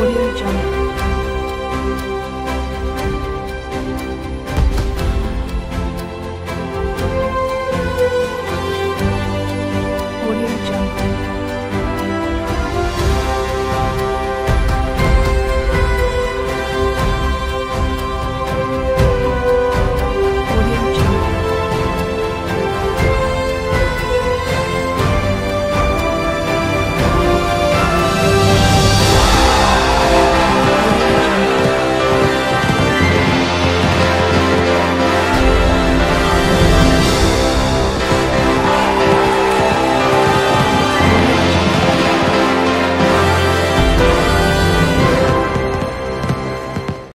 Audio Jungle.